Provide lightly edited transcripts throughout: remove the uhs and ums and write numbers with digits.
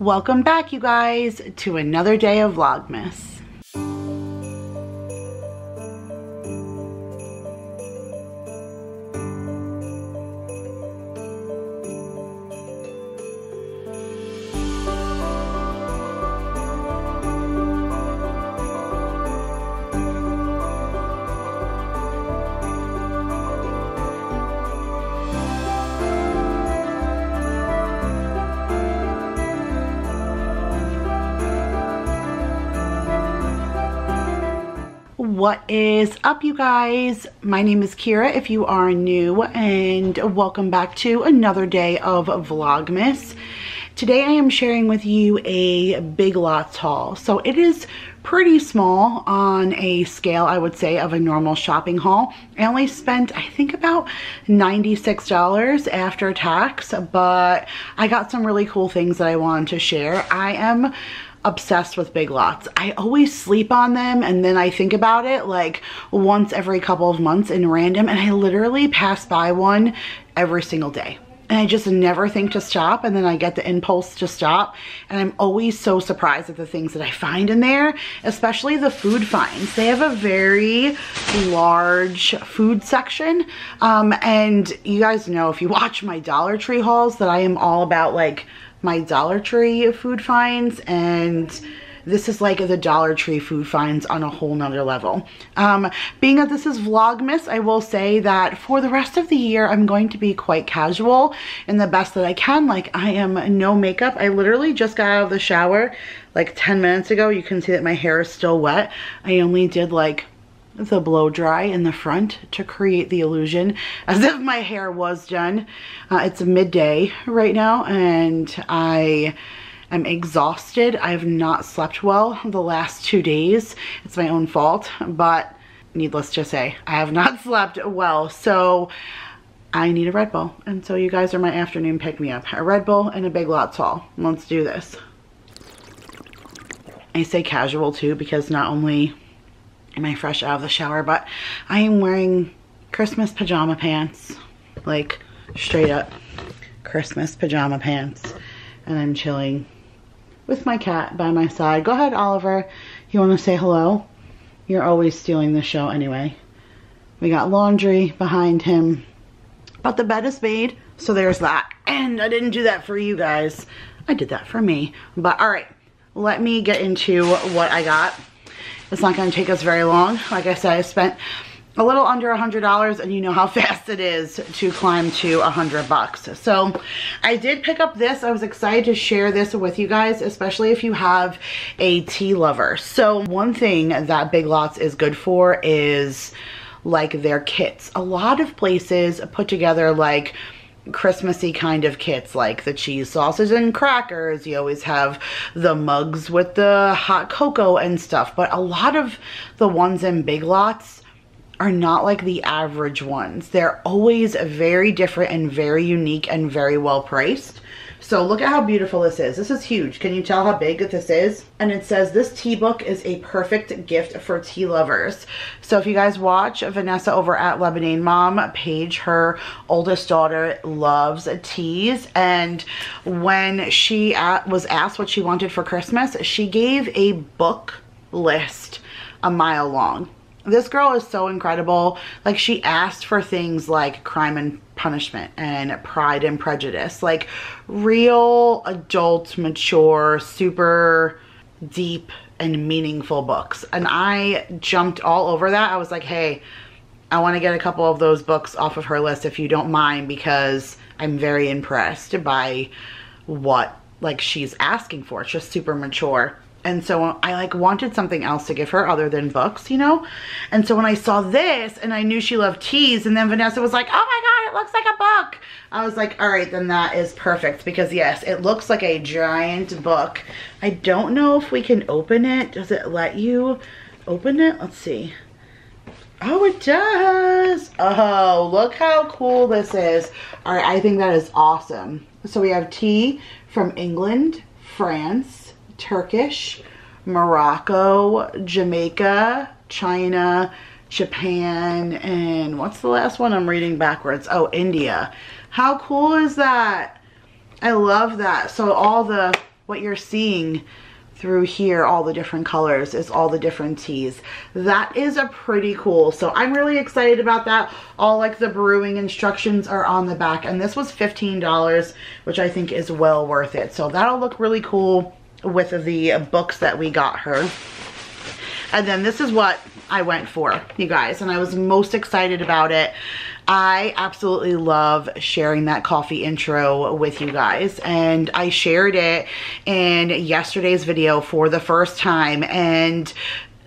Welcome back, you guys, to another day of Vlogmas. What is up, you guys? My name is Kira if you are new, and welcome back to another day of Vlogmas. Today I am sharing with you a Big Lots haul. So it is pretty small on a scale, I would say, of a normal shopping haul. I only spent, I think, about $96 after tax, but I got some really cool things that I wanted to share. I am obsessed with Big Lots. I always sleep on them, and then I think about it like once every couple of months in random, and I literally pass by one every single day. And I just never think to stop, and then I get the impulse to stop, and I'm always so surprised at the things that I find in there, especially the food finds. They have a very large food section, and you guys know if you watch my Dollar Tree hauls that I am all about like my Dollar Tree food finds, and this is like the Dollar Tree food finds on a whole nother level. Being that this is Vlogmas, I will say that for the rest of the year, I'm going to be quite casual and the best that I can. Like, I am no makeup. I literally just got out of the shower like 10 minutes ago. You can see that my hair is still wet. I only did like the blow dry in the front to create the illusion as if my hair was done. It's midday right now, and I am exhausted. I have not slept well the last 2 days. It's my own fault, but needless to say, I have not slept well, so I need a Red Bull. And so you guys are my afternoon pick-me-up. A Red Bull and a Big Lots haul. Let's do this. I say casual too because not only am I fresh out of the shower, but I am wearing Christmas pajama pants, like straight up Christmas pajama pants, and I'm chilling with my cat by my side. Go ahead, Oliver. You want to say hello? You're always stealing the show anyway. We got laundry behind him, but the bed is made, so there's that. And I didn't do that for you guys. I did that for me. But all right, let me get into what I got. It's not going to take us very long. Like I said, I spent a little under $100, and you know how fast it is to climb to $100. So I did pick up this. I was excited to share this with you guys, especially if you have a tea lover. So one thing that Big Lots is good for is like their kits. A lot of places put together like Christmassy kind of kits, like the cheese sausage and crackers. You always have the mugs with the hot cocoa and stuff, but a lot of the ones in Big Lots are not like the average ones. They're always very different and very unique and very well priced. So look at how beautiful this is. This is huge. Can you tell how big this is? And it says this tea book is a perfect gift for tea lovers. So if you guys watch Vanessa over at Lemonade Mom page, her oldest daughter loves teas. And when she was asked what she wanted for Christmas, she gave a book list a mile long. This girl is so incredible. Like, she asked for things like Crime and Punishment and Pride and Prejudice, like real adult, mature, super deep and meaningful books. And I jumped all over that. I was like, hey, I want to get a couple of those books off of her list if you don't mind, because I'm very impressed by what like she's asking for. It's just super mature. And so I like wanted something else to give her other than books, you know? And so when I saw this, and I knew she loved teas, and then Vanessa was like, oh my God, it looks like a book. I was like, all right, then that is perfect, because yes, it looks like a giant book. I don't know if we can open it. Does it let you open it? Let's see. Oh, it does. Oh, look how cool this is. All right, I think that is awesome. So we have tea from England, France, Turkish, Morocco, Jamaica, China, Japan, and what's the last one I'm reading backwards? Oh, India. How cool is that? I love that. So all the What you're seeing through here, all the different colors, is all the different teas. That is a pretty cool. So I'm really excited about that. All like the brewing instructions are on the back, and this was $15, which I think is well worth it. So that'll look really cool with the books that we got her. And then this is what I went for, you guys, and I was most excited about it. I absolutely love sharing that coffee intro with you guys, and I shared it in yesterday's video for the first time, and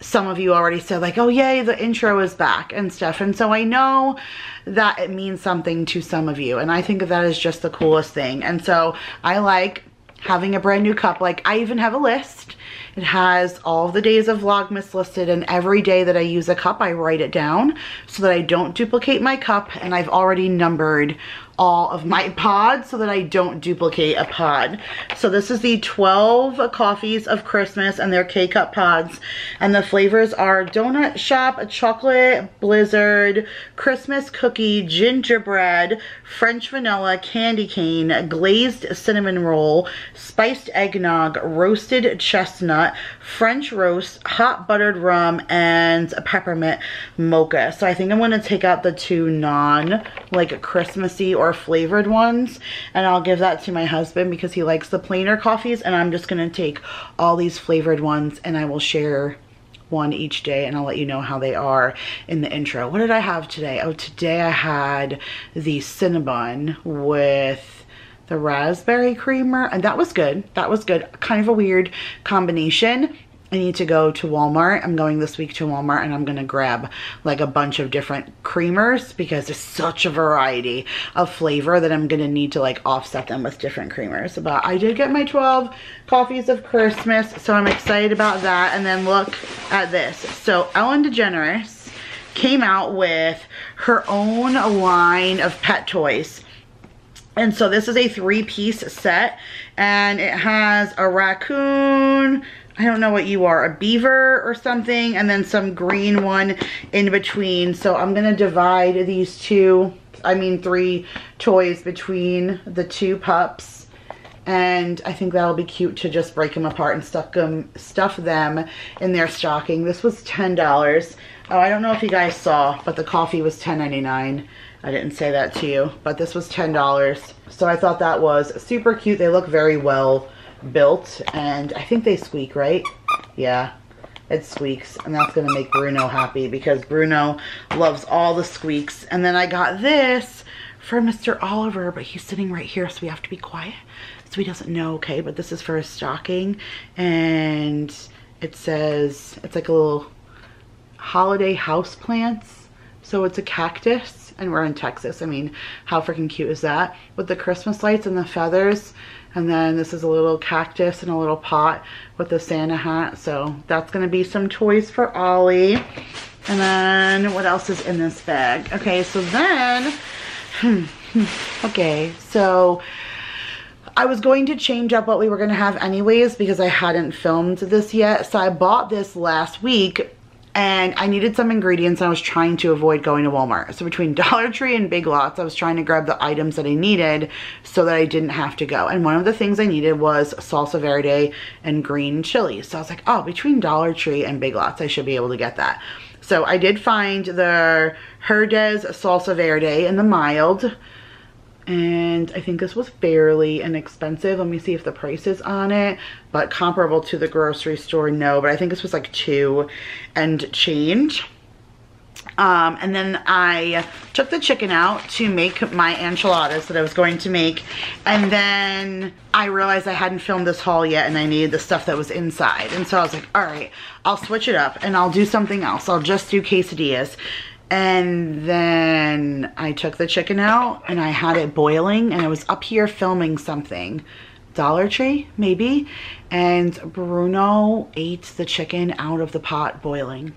some of you already said like, oh yay, the intro is back and stuff. And so I know that it means something to some of you, and I think that is just the coolest thing. And so I like having a brand new cup. Like, I even have a list. It has all the days of Vlogmas listed, and every day that I use a cup, I write it down so that I don't duplicate my cup, and I've already numbered all of my pods so that I don't duplicate a pod. So this is the 12 coffees of Christmas, and they're K-Cup pods, and the flavors are donut shop, chocolate blizzard, Christmas cookie, gingerbread, French vanilla, candy cane, glazed cinnamon roll, spiced eggnog, roasted chestnut, French roast, hot buttered rum, and a peppermint mocha. So I think I'm going to take out the two non like Christmassy or flavored ones, and I'll give that to my husband because he likes the plainer coffees, and I'm just going to take all these flavored ones, and I will share one each day, and I'll let you know how they are in the intro. What did I have today? Oh, today I had the Cinnabon with the raspberry creamer, and that was good. That was good. Kind of a weird combination. I need to go to Walmart. I'm going this week to Walmart, and I'm going to grab like a bunch of different creamers because there's such a variety of flavor that I'm going to need to like offset them with different creamers. But I did get my 12 coffees of Christmas, so I'm excited about that. And then look at this. So Ellen DeGeneres came out with her own line of pet toys. And so this is a 3-piece set, and it has a raccoon, I don't know what you are, a beaver or something, and then some green one in between. So I'm going to divide these three toys between the two pups. And I think that'll be cute to just break them apart and stuff them in their stocking. This was $10. Oh, I don't know if you guys saw, but the coffee was $10.99. I didn't say that to you, but this was $10. So I thought that was super cute. They look very well built, and I think they squeak, right? Yeah, it squeaks, and that's going to make Bruno happy because Bruno loves all the squeaks. And then I got this for Mr. Oliver, but he's sitting right here, so we have to be quiet so he doesn't know, okay? But this is for his stocking, and it says, it's like a little holiday house plants. So it's a cactus. And we're in Texas. I mean, how freaking cute is that? With the Christmas lights and the feathers. And then this is a little cactus and a little pot with a Santa hat. So that's going to be some toys for Ollie. And then what else is in this bag? Okay, so then... okay, so... I was going to change up what we were going to have anyways because I hadn't filmed this yet. So I bought this last week. And I needed some ingredients, and I was trying to avoid going to Walmart. So between Dollar Tree and Big Lots, I was trying to grab the items that I needed so that I didn't have to go. And one of the things I needed was salsa verde and green chilies. So I was like, oh, between Dollar Tree and Big Lots, I should be able to get that. So I did find the Herdez salsa verde in the mild. And I think this was fairly inexpensive. Let me see if the price is on it. But comparable to the grocery store, no. But I think this was like $2 and change. And then I took the chicken out to make my enchiladas that I was going to make. And then I realized I hadn't filmed this haul yet, and I needed the stuff that was inside. And so I was like, all right, I'll switch it up and I'll do something else. I'll just do quesadillas. And then I took the chicken out, and I had it boiling, and I was up here filming something. Dollar Tree, maybe? And Bruno ate the chicken out of the pot boiling.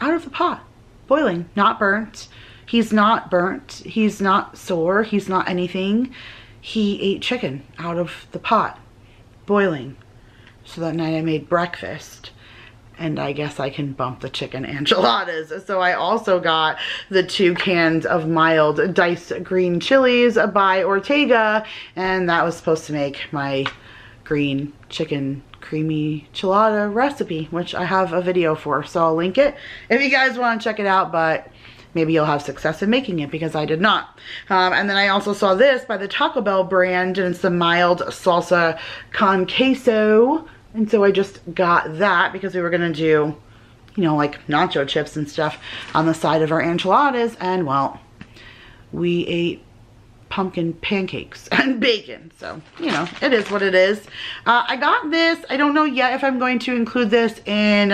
Out of the pot. Boiling. Not burnt. He's not burnt. He's not sore. He's not anything. He ate chicken out of the pot. Boiling. So that night I made breakfast. And I guess I can bump the chicken enchiladas. So I also got the 2 cans of mild diced green chilies by Ortega. And that was supposed to make my green chicken creamy chilada recipe, which I have a video for, so I'll link it if you guys want to check it out, but maybe you'll have success in making it because I did not. And then I also saw this by the Taco Bell brand, and it's a mild salsa con queso, and so I just got that because we were gonna do, you know, like nacho chips and stuff on the side of our enchiladas, and well, we ate pumpkin pancakes and bacon, so you know, it is what it is. I got this. I don't know yet if I'm going to include this in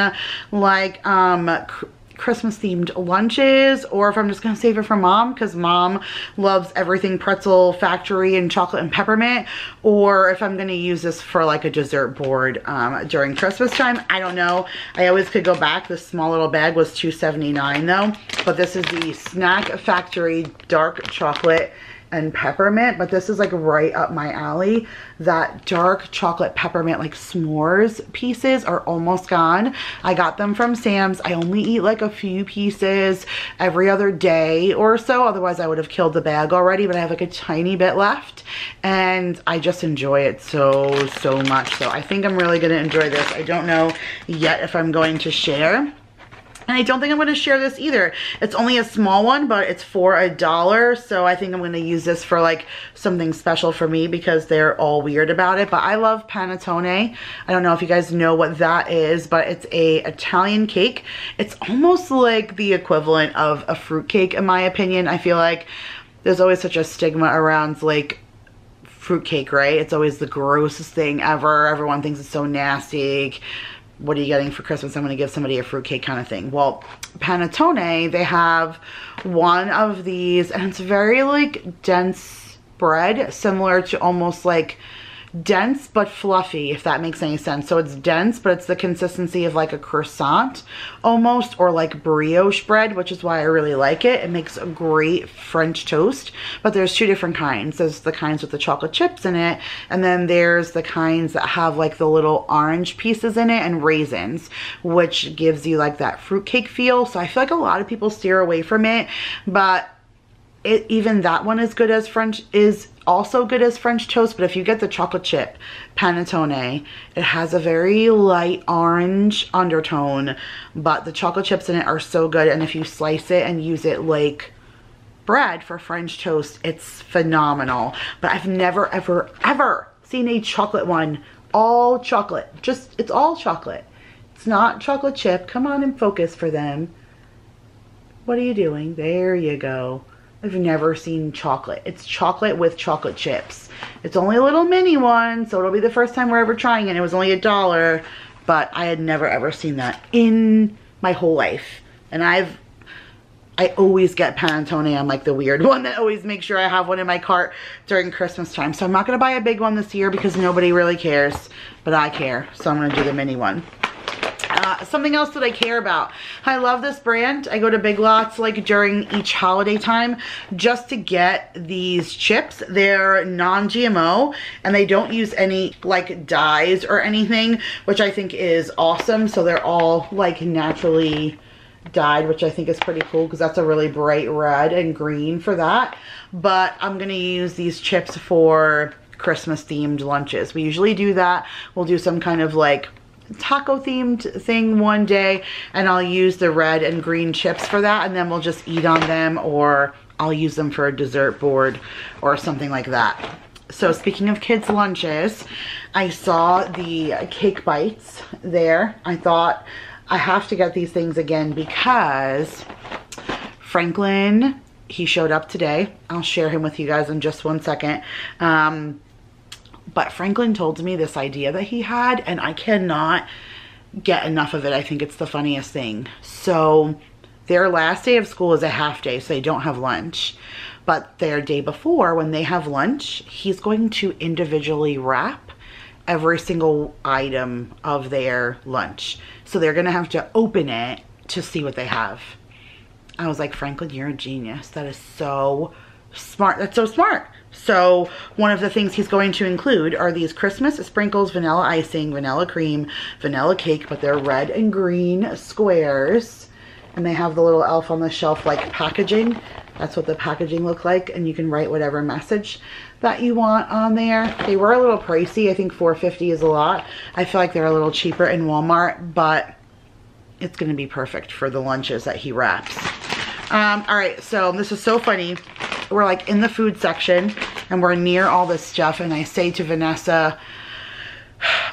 like Christmas themed lunches, or if I'm just gonna save it for mom, because mom loves everything Pretzel Factory and chocolate and peppermint, or if I'm gonna use this for like a dessert board during Christmas time. I don't know. I always could go back. This small little bag was $2.79 though, but this is the Snack Factory dark chocolate and peppermint, but this is like right up my alley. That dark chocolate peppermint like s'mores pieces are almost gone. I got them from Sam's. I only eat like a few pieces every other day or so, otherwise I would have killed the bag already, but I have like a tiny bit left and I just enjoy it so much. So I think I'm really gonna enjoy this. I don't know yet if I'm going to share. And I don't think I'm going to share this either. It's only a small one, but it's for $1. So I think I'm going to use this for like something special for me because they're all weird about it. But I love panettone. I don't know if you guys know what that is, but it's a Italian cake. It's almost like the equivalent of a fruit cake in my opinion. I feel like there's always such a stigma around like fruit cake, right? It's always the grossest thing ever. Everyone thinks it's so nasty. What are you getting for Christmas? I'm going to give somebody a fruitcake kind of thing. Well, Panettone, they have one of these, and it's very like dense bread, similar to almost like dense but fluffy, if that makes any sense. So it's dense, but it's the consistency of like a croissant almost, or like brioche bread, which is why I really like it. It makes a great French toast, but there's two different kinds. There's the kinds with the chocolate chips in it, and then there's the kinds that have like the little orange pieces in it and raisins, which gives you like that fruitcake feel. So I feel like a lot of people steer away from it, but even that one is good as French, is also good as French toast. But if you get the chocolate chip panettone, it has a very light orange undertone, but the chocolate chips in it are so good, and if you slice it and use it like bread for French toast, it's phenomenal. But I've never ever seen a chocolate one, all chocolate. Just, it's all chocolate. It's not chocolate chip. Come on and focus for them. What are you doing? There you go. I've never seen chocolate. It's chocolate with chocolate chips. It's only a little mini one, so it'll be the first time we're ever trying it. It was only $1, but I had never ever seen that in my whole life. And I always get Panettone. I'm like the weird one that always makes sure I have one in my cart during Christmas time. So I'm not gonna buy a big one this year because nobody really cares, but I care. So I'm gonna do the mini one. Something else that I care about. I love this brand. I go to Big Lots like during each holiday time just to get these chips. They're non-GMO and they don't use any like dyes or anything, which I think is awesome. So they're all like naturally dyed, which I think is pretty cool because that's a really bright red and green for that. But I'm gonna use these chips for Christmas themed lunches. We usually do that. We'll do some kind of like taco themed thing one day, and I'll use the red and green chips for that, and then we'll just eat on them, or I'll use them for a dessert board or something like that. So speaking of kids lunches, I saw the cake bites there. I thought I have to get these things again because Franklin, he showed up today. I'll share him with you guys in just one second. But Franklin told me this idea that he had, and I cannot get enough of it. I think it's the funniest thing. So their last day of school is a half day, so they don't have lunch. But their day before, when they have lunch, he's going to individually wrap every single item of their lunch. So they're going to have to open it to see what they have. I was like, Franklin, you're a genius. That is so smart. That's so smart. So one of the things he's going to include are these Christmas sprinkles, vanilla icing, vanilla cream, vanilla cake, but they're red and green squares, and they have the little elf on the shelf like packaging. That's what the packaging look like, and you can write whatever message that you want on there. They were a little pricey. I think $4.50 is a lot. I feel like they're a little cheaper in Walmart, but it's going to be perfect for the lunches that he wraps. All right, so this is so funny. We're like in the food section and we're near all this stuff, and I say to Vanessa,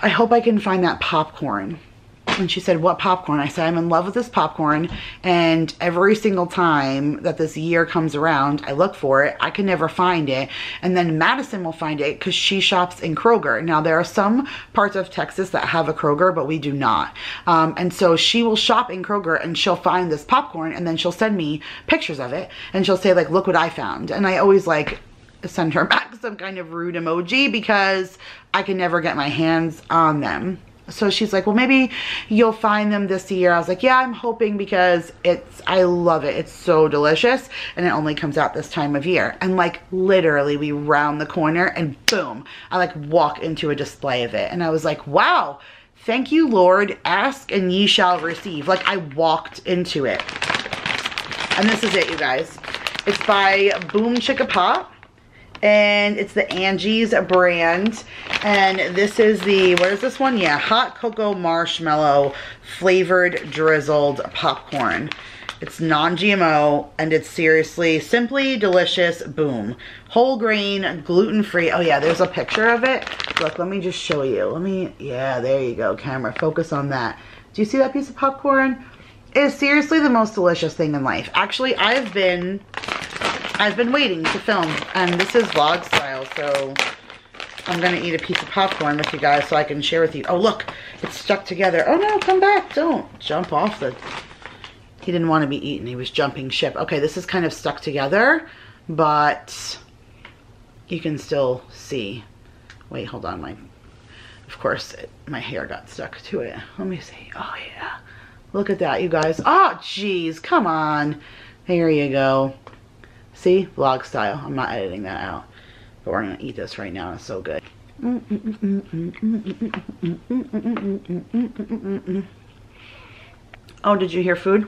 I hope I can find that popcorn. And she said, what popcorn? I said, I'm in love with this popcorn, and every single time that this year comes around, I look for it. I can never find it. And then Madison will find it because she shops in Kroger. Now, there are some parts of Texas that have a Kroger, but we do not. And so she will shop in Kroger and she'll find this popcorn, and then she'll send me pictures of it and she'll say, like, look what I found. And I always like send her back some kind of rude emoji because I can never get my hands on them. So she's like, well, maybe you'll find them this year. I was like, yeah, I'm hoping, because I love it. It's so delicious, and it only comes out this time of year. And like literally we round the corner and boom, I like walk into a display of it. And I was like, wow, thank you, Lord. Ask and ye shall receive. Like, I walked into it. And this is it, you guys. It's by Boom Chicka Pop. And it's the Angie's brand, and this is the, what is this one? Yeah, hot cocoa marshmallow flavored drizzled popcorn. It's non-GMO, and it's seriously simply delicious. Boom, whole grain, gluten-free. Oh yeah, there's a picture of it. Look, let me just show you. Yeah, there you go, camera, focus on that. Do you see that piece of popcorn? It is seriously the most delicious thing in life. Actually, I've been waiting to film, and this is vlog style, so I'm gonna eat a piece of popcorn with you guys so I can share with you. Oh look, it's stuck together. Oh no, come back, don't jump off the, he didn't want to be eaten, he was jumping ship. Okay, this is kind of stuck together, but you can still see. Wait, hold on, of course my hair got stuck to it. Let me see, oh yeah, look at that, you guys. Oh geez, come on, there you go. See, vlog style. I'm not editing that out, but we're gonna eat this right now. It's so good. Oh, did you hear food?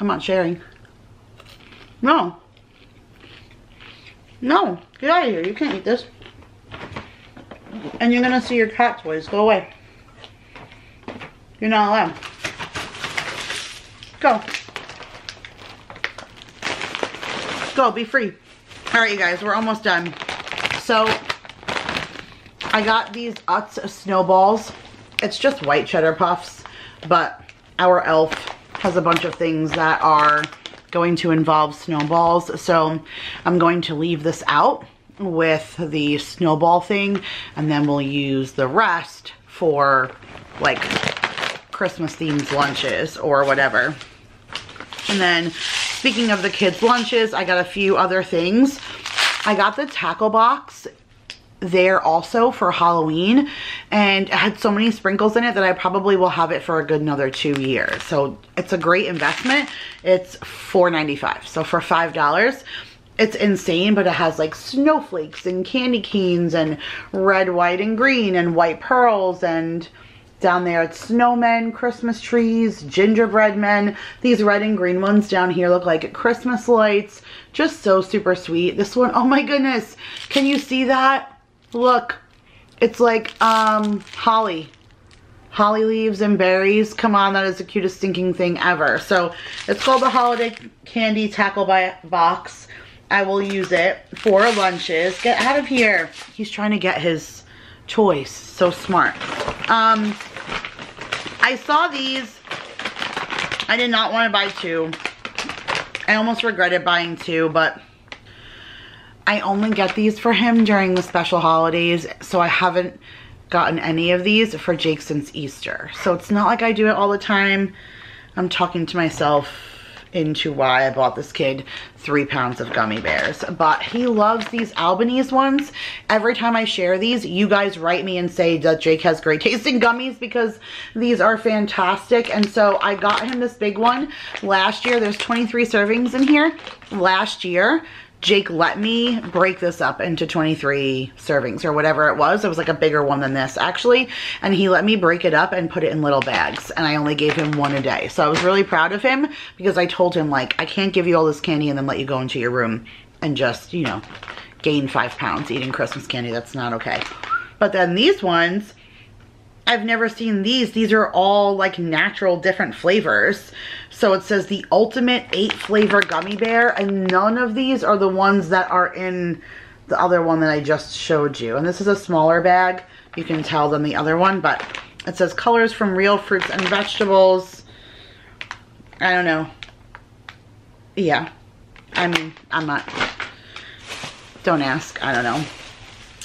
I'm not sharing. No. No, get out of here. You can't eat this. And you're gonna see your cat toys. Go away. You're not allowed. Go. Go, be free. All right, you guys, we're almost done. So I got these Utz snowballs. It's just white cheddar puffs, but our elf has a bunch of things that are going to involve snowballs, so I'm going to leave this out with the snowball thing, and then we'll use the rest for like Christmas themed lunches or whatever. And then, speaking of the kids' lunches, I got a few other things. I got the tackle box there also for Halloween, and it had so many sprinkles in it that I probably will have it for a good another 2 years. So it's a great investment. It's $4.95, so for $5. It's insane, but it has like snowflakes and candy canes and red, white, and green and white pearls, and down there it's snowmen, Christmas trees, gingerbread men. These red and green ones down here look like Christmas lights. Just so super sweet. This one, oh my goodness, can you see that? Look, it's like holly leaves and berries. Come on, that is the cutest stinking thing ever. So it's called the holiday candy tackle box. I will use it for lunches. Get out of here, he's trying to get his choice. So smart. I saw these. I did not want to buy two. I almost regretted buying two, but I only get these for him during the special holidays, so I haven't gotten any of these for Jake since Easter. So it's not like I do it all the time. I'm talking to myself into why I bought this kid 3 pounds of gummy bears, but he loves these Albanese ones. Every time I share these, you guys write me and say that Jake has great taste in gummies, because these are fantastic. And so I got him this big one last year. There's 23 servings in here. Last year Jake let me break this up into 23 servings or whatever it was. It was like a bigger one than this, actually. And he let me break it up and put it in little bags. And I only gave him one a day. So I was really proud of him, because I told him, like, I can't give you all this candy and then let you go into your room and just, you know, gain 5 pounds eating Christmas candy. That's not okay. But then these ones, I've never seen these. These are all like natural different flavors. So it says the ultimate 8-flavor gummy bear, and none of these are the ones that are in the other one that I just showed you. And this is a smaller bag, you can tell, than the other one, but it says colors from real fruits and vegetables. I don't know. Yeah, I mean, I'm not, don't ask, I don't know.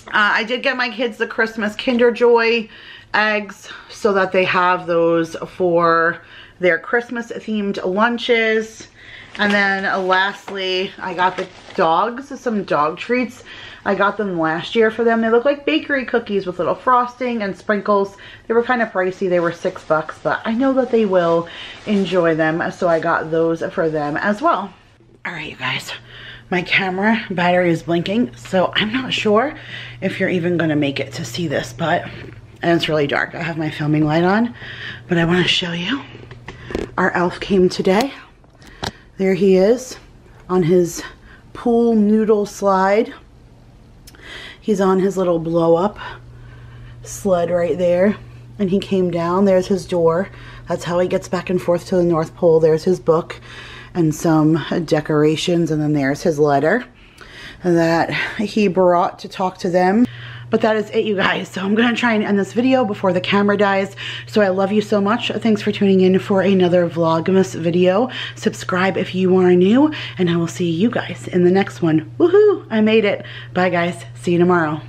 I did get my kids the Christmas Kinder Joy eggs so that they have those for their Christmas themed lunches. And then lastly, I got the dogs some dog treats. I got them last year for them. They look like bakery cookies with little frosting and sprinkles. They were kind of pricey. They were $6, but I know that they will enjoy them, so I got those for them as well. All right, you guys, my camera battery is blinking, so I'm not sure if you're even going to make it to see this, but and it's really dark. I have my filming light on, but I want to show you. Our elf came today. There he is on his pool noodle slide. He's on his little blow up sled right there. And he came down. There's his door. That's how he gets back and forth to the North Pole. There's his book and some decorations. And then there's his letter that he brought to talk to them. But that is it, you guys. So I'm gonna try and end this video before the camera dies. So I love you so much. Thanks for tuning in for another Vlogmas video. Subscribe if you are new, and I will see you guys in the next one. Woohoo, I made it. Bye guys, see you tomorrow.